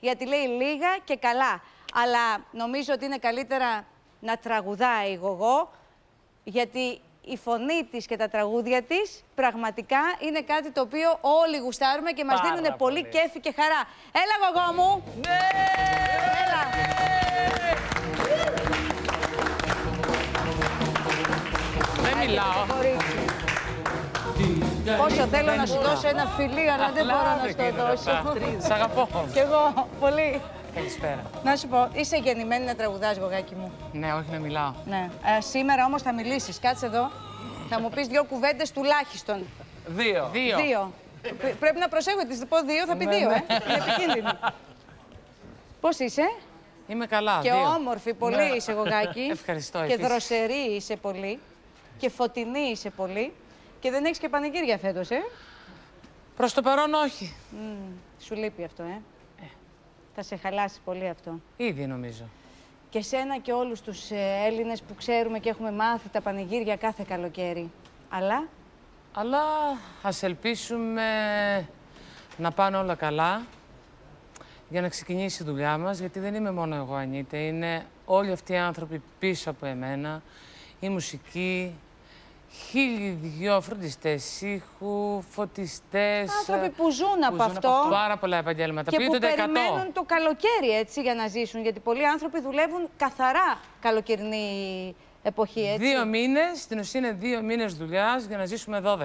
γιατί λέει λίγα και καλά. Αλλά νομίζω ότι είναι καλύτερα να τραγουδάει η Γωγώ, γιατί η φωνή της και τα τραγούδια της πραγματικά είναι κάτι το οποίο όλοι γουστάρουμε και μας δίνουν πολύ κέφι και χαρά. Έλα, Γωγώ μου! Ναι! Έλα! Δεν μιλάω. Πόσο θέλω να σου δώσω ένα φιλί, αλλά δεν μπορώ να σου το δώσω. Σ' αγαπώ. Κι εγώ, πολύ. Καλησπέρα. Να σου πω, είσαι γεννημένη να τραγουδάς, Γωγάκι μου. Ναι, όχι να μιλάω. Ναι. Σήμερα όμως θα μιλήσεις. Κάτσε εδώ. Θα μου πεις δύο κουβέντες τουλάχιστον. Δύο. Πρέπει να προσέχω, της πω δύο, θα πει δύο, Είναι επικίνδυνο. Πώς είσαι? Είμαι καλά. Και όμορφη, πολύ είσαι, Γωγάκι. Ευχαριστώ. Και δροσερή είσαι πολύ. Και φωτεινή είσαι πολύ. Και δεν έχεις και πανηγύρια φέτος, Προς το παρόν, όχι. Σου λείπει αυτό, Θα σε χαλάσει πολύ αυτό. Ήδη νομίζω. Και σένα και όλους τους Έλληνες που ξέρουμε και έχουμε μάθει τα πανηγύρια κάθε καλοκαίρι. Αλλά... Αλλά ας ελπίσουμε να πάνε όλα καλά για να ξεκινήσει η δουλειά μας, γιατί δεν είμαι μόνο εγώ, Αννίτα. Είναι όλοι αυτοί οι άνθρωποι πίσω από εμένα, η μουσική, χίλιοι δυο φροντιστές ήχου, φωτιστές. Άνθρωποι που ζουν από αυτό. Πάρα πολλά επαγγέλματα. Και που περιμένουν το καλοκαίρι έτσι για να ζήσουν. Γιατί πολλοί άνθρωποι δουλεύουν καθαρά καλοκαιρινή εποχή. Έτσι. 2 μήνες, στην ουσία είναι 2 μήνες δουλειάς για να ζήσουμε 12.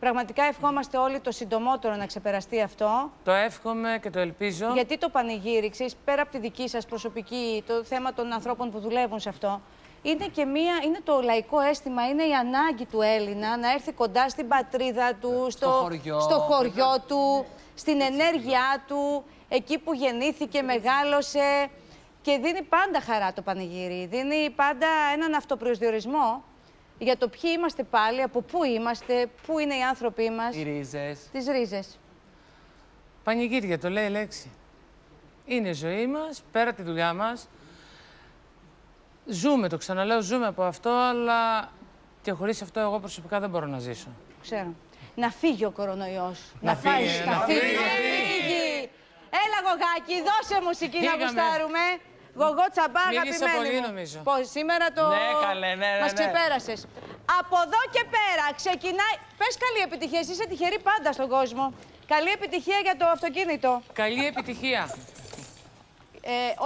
Πραγματικά ευχόμαστε όλοι το συντομότερο να ξεπεραστεί αυτό. Το εύχομαι και το ελπίζω. Γιατί το πανηγύρι, ξέρεις, πέρα από τη δική σας προσωπική, το θέμα των ανθρώπων που δουλεύουν σε αυτό. Είναι και είναι το λαϊκό αίσθημα, είναι η ανάγκη του Έλληνα να έρθει κοντά στην πατρίδα του, στο χωριό του, στην ενέργειά του, εκεί που γεννήθηκε, μεγάλωσε. Και δίνει πάντα χαρά το πανηγύρι, δίνει πάντα έναν αυτοπροσδιορισμό για το ποιοι είμαστε πάλι, από πού είμαστε, πού είναι οι άνθρωποι μας. Οι ρίζες. Τις ρίζες. Πανηγύρια, το λέει η λέξη. Είναι η ζωή μας, πέρα τη δουλειά μας. Ζούμε, το ξαναλέω, ζούμε από αυτό, αλλά και χωρίς αυτό εγώ προσωπικά δεν μπορώ να ζήσω. Ξέρω. Να φύγει ο κορονοϊός. Να φύγει. Έλα, Γωγάκι, δώσε μουσική να γουστάρουμε. Γωγώ Τσαμπά, αγαπημένη μου. Πώς, σήμερα το... Ναι, καλέ. Μας ξεπέρασες. Από εδώ και πέρα ξεκινάει... Πες καλή επιτυχία, εσύ είσαι τυχερή πάντα στον κόσμο. Καλή επιτυχία για το αυτοκίνητο. Καλή επιτυχία.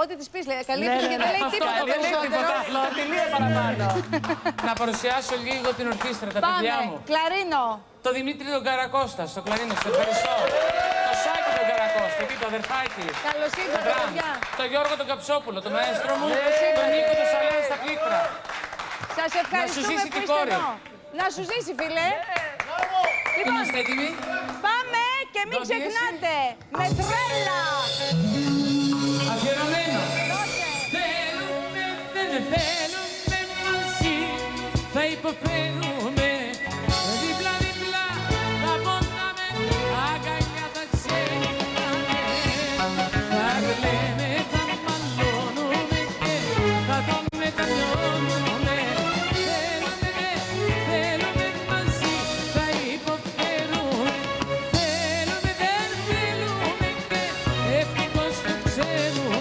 Ό,τι της πεις, λέει, καλή επιτυχία, δεν λέει τίποτα περισσότερο. Τελεία παραπάνω. Να παρουσιάσω λίγο την ορχήστρα, τα παιδιά μου. Πάμε, κλαρίνο. Το Δημήτρη τον Καρακώστα, στο κλαρίνο, στο ευχαριστώ. Το Σάκη τον Καρακώστα, εκεί το αδερφάκι. Καλώς ήρθατε, παιδιά. Το Γιώργο τον Καψόπουλο, το μαέστρο μου. Τον Νίκο τον Σαλέα στα πλήκτρα. Σας ευχαριστούμε που είστε εδώ. Να σου ζήσει, φίλε. Είμαστε έτοιμοι. Πάμε και μην ξεχνάτε. Με τρέλα. Αφιερωμένο. Θέλουμε, δεν θέλουμε μαζί, θα υποφέρουμε. Δίπλα, δίπλα, θα πονάμε, αγκαλιά θα ξεχνάμε. Θα λέμε, θα μαλώνουμε και θα το μετανιώνουμε. Θέλουμε, θέλουμε μαζί, θα υποφέρουμε. Θέλουμε, δεν θέλουμε και ευτυχώς το ξέρουμε.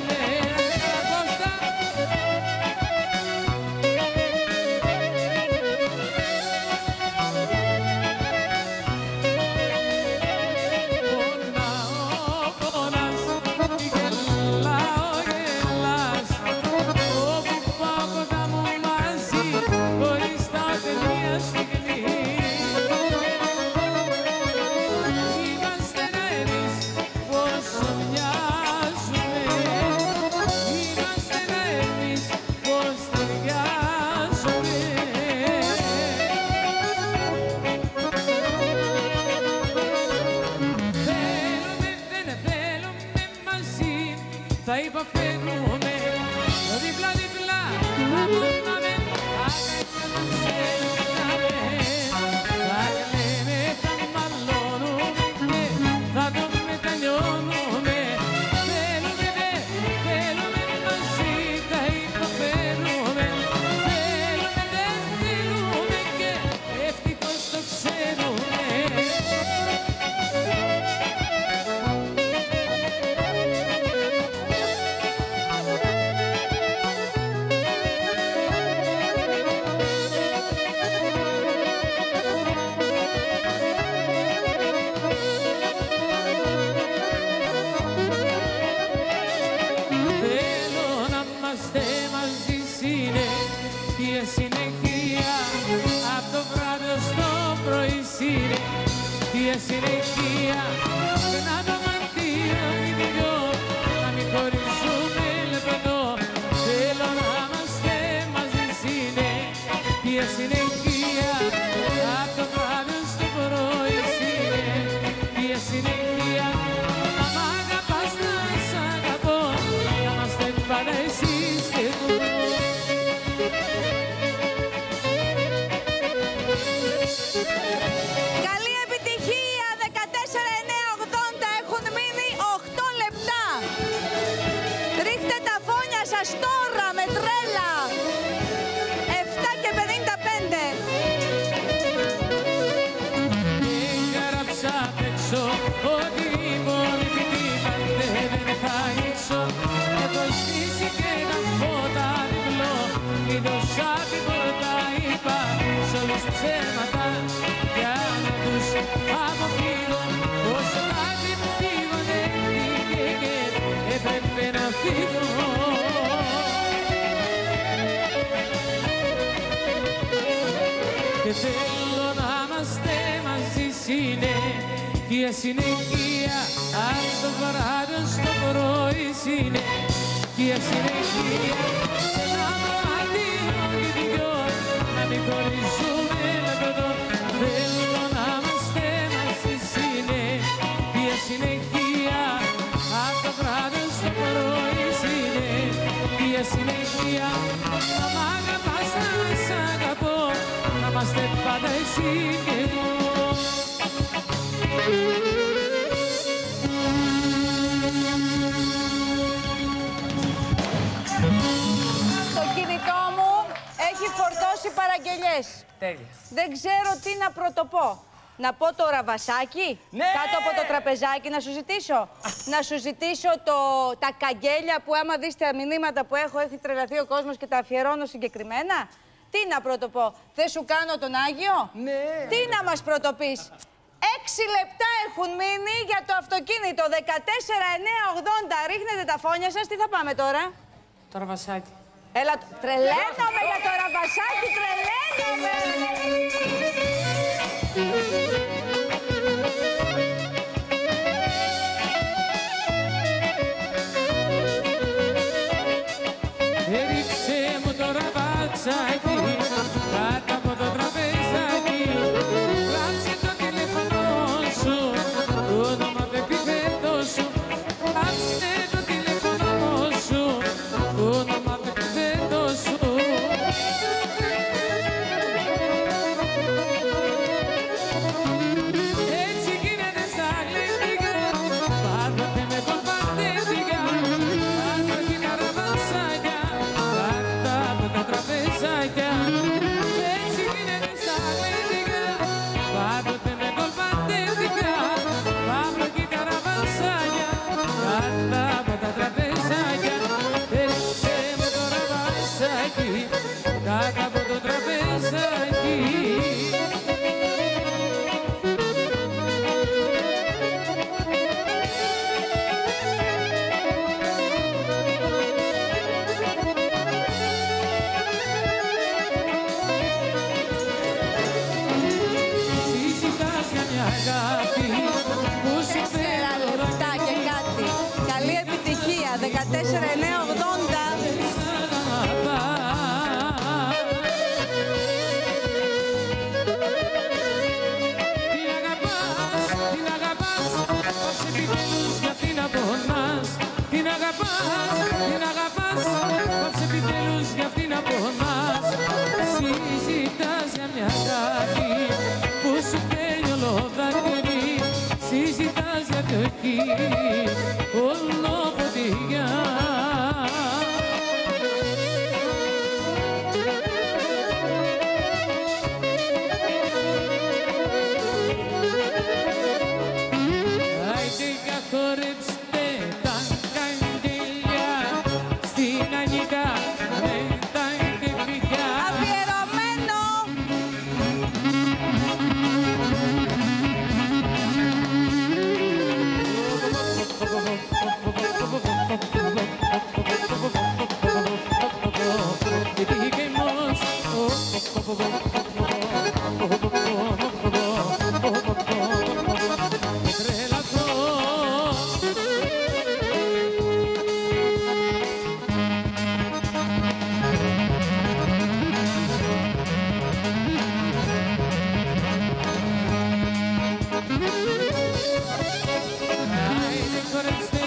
Και θέλω να είμαστε μαζί συνέχεια, συνέχεια. Αν το βράδυ στο πρωί συνέχεια, συνέχεια. Σε ένα δωμάτιο οι δυο, να μην χωρίζουμε ένα κοντό. Θέλω να είμαστε μαζί συνέχεια, συνέχεια. Αν το βράδυ στο πρωί συνέχεια, συνέχεια. Να μ' αγαπάς, να σ' αγαπώ, να είμαστε πάντα εσύ και εγώ. Το κινητό μου έχει φορτώσει παραγγελιές. Τέλεια. Δεν ξέρω τι να πρωτοπώ. Να πω το ραβασάκι, ναι, κάτω από το τραπεζάκι να σου ζητήσω. Να σου ζητήσω τα καγγέλια που άμα δεις τα μηνύματα που έχω, έχει τρελαθεί ο κόσμος και τα αφιερώνω συγκεκριμένα. Τι να πρωτοπώ, δεν σου κάνω τον Άγιο. Ναι. Τι να μας πρωτοπείς. 6 λεπτά έχουν μείνει για το αυτοκίνητο. 14.980. Ρίχνετε τα φόνια σας. Τι θα πάμε τώρα. Το ραβασάκι. Έλα, τρελαίνομαι για το ραβασάκι. Τρελαίνομαι. Έριξε μου το ραβασάκι κάτω από το τραπεζάκι. Γράψε το τηλέφωνο σου, το όνομα του επιθέτω σου. Γράψε το τηλέφωνο σου, το όνομα του επιθέτω σου. Έτσι γίνεται στα γλυκά, πάντοτε με κομπαντεύτηκα. Πάντα και τα ραβασάκια, πάντα από τα τραπεζάκια. Έτσι γίνεται στα γλυκά, πάντοτε με κομπαντεύτηκα. Πάντα και τα ραβασάκια, πάντα από τα τραπεζάκια. Έριξε με το ραβασάκι, κάτω από το τραπεζάκι. Αγάπη, που σου πέρα λεπτά και κάτι. Καλή επιτυχία, 14.980. Την αγαπάς, την αγαπάς, ως επιτέλους γιατί να πονάς. Την αγαπάς, την αγαπάς, ως επιτέλους γιατί να πονάς. Συζητάς για μια αγάπη που σου πέρα δάκρυ, συζητάς για το εκεί, όλο φωτιά. Άιντε καθορέψτε τα καγγέλια, στην Αννίτα με τα χτυπιά. Αφιερωμένο! Άιντε, χορέψτε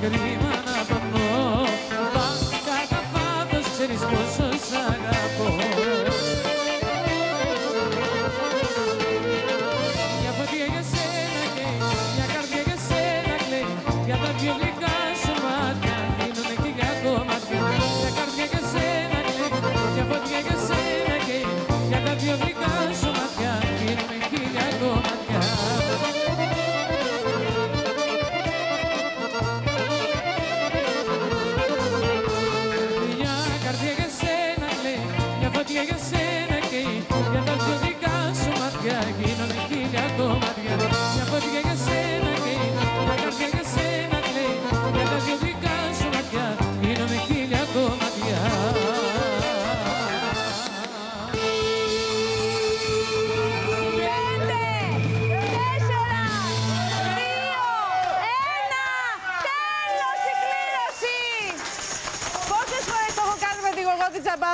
κρίμα να παπνώ. Πάντα τα πάντα ξέρεις πόσο σ' αγαπώ. Μια φωτιά για σένα κλαίει, μια καρδιά για σένα κλαίει. Για τα πιο γλυκά σου μάτια δίνονται και για ακόμα πιο. Μια καρδιά για σένα κλαίει, μια φωτιά για σένα κλαίει. Για τα πιο γλυκά σου μάτια δίνονται και για ακόμα πιο.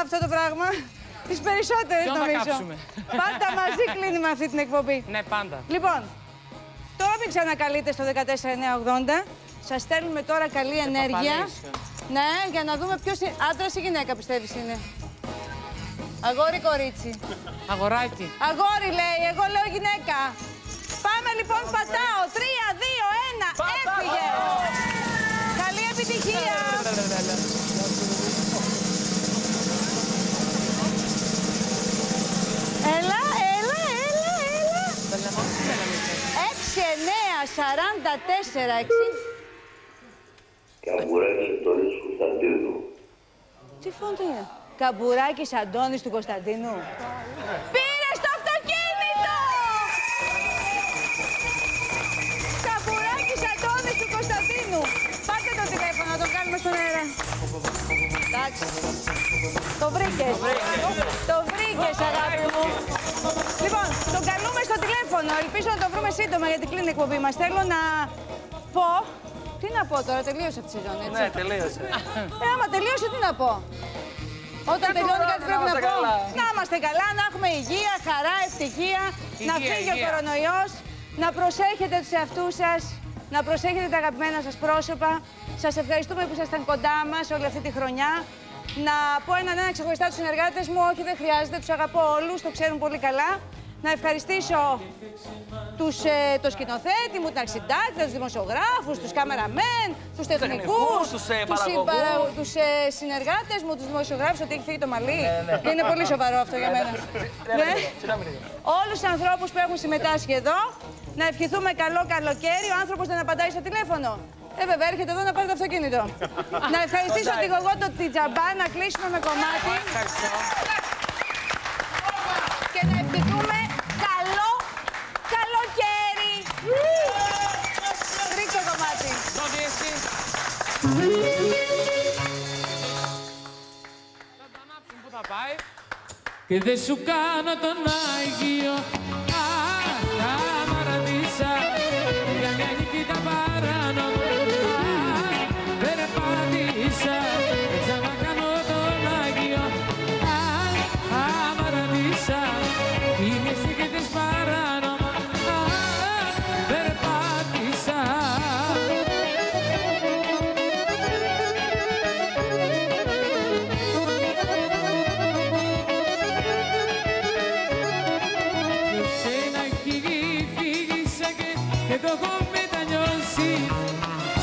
Αυτό το πράγμα. Τις περισσότερες νομίζω. Πάντα μαζί κλείνουμε αυτή την εκπομπή. Ναι, πάντα. Λοιπόν, τώρα μην ξανακαλείτε στο 14980. Σας στέλνουμε τώρα καλή ενέργεια. Ναι, για να δούμε ποιος είναι. Άντρας ή γυναίκα πιστεύεις είναι? Αγόρι, κορίτσι? Αγοράκι. Αγόρι λέει, εγώ λέω γυναίκα. Πάμε λοιπόν, πατάω. 3, 2, 1, έφυγε. Καλή επιτυχία. Έλα, έλα, έλα, έλα. 6, 9, 44, 60. Καμπουράκης Αντώνης του Κωνσταντίνου. Τι φωνή? Καμπουράκης Αντώνης του Κωνσταντίνου. Πήρε το αυτοκίνητο! Καμπουράκης Αντώνης του Κωνσταντίνου. Πάτε το τηλέφωνο, το κάνουμε στον αέρα. Εντάξει. Το βρήκες. Το βρήκες, αγάπη μου. Λοιπόν, τον καλούμε στο τηλέφωνο. Ελπίζω να το βρούμε σύντομα γιατί κλείνει η εκπομπή μας. Θέλω να πω. Τι να πω τώρα, τελείωσε αυτή τη σεζόν, έτσι. Ναι, τελείωσε. Άμα τελείωσε, τι να πω. Όταν τελειώνει κάτι πρέπει να πω. Να είμαστε καλά, να έχουμε υγεία, χαρά, ευτυχία. Να φύγει ο κορονοϊός. Να προσέχετε τους εαυτούς σας. Να προσέχετε τα αγαπημένα σας πρόσωπα. Σας ευχαριστούμε που ήσασταν κοντά μας όλη αυτή τη χρονιά. Να πω έναν ξεχωριστά τους συνεργάτες μου, όχι δεν χρειάζεται, τους αγαπώ όλους, το ξέρουν πολύ καλά. Να ευχαριστήσω το σκηνοθέτη μου, την αρχισυντάκτη, τους δημοσιογράφους, τους κάμεραμεν, τους τεχνικούς, τους συνεργάτες μου, τους δημοσιογράφους, ότι έχει φύγει το μαλλί. Είναι πολύ σοβαρό αυτό για μένα. Όλους τους ανθρώπους που έχουν συμμετάσχει εδώ, να ευχηθούμε καλό καλοκαίρι. Ο άνθρωπος δεν απαντάει στο τηλέφωνο. Βέβαια, έρχεται εδώ να πάρει το αυτοκίνητο. Να ευχαριστήσω τη Γωγώ Τσαμπά, να κλείσουμε με κομμάτι. Και να ευχηθούμε καλό καλοκαίρι. Ρίξτε το κομμάτι. Θα τα ανάψουν που θα πάει. Και δεν σου κάνω τον Άγιο.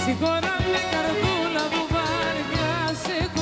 Σηκώνα με καρδούλα που βαριάσαι.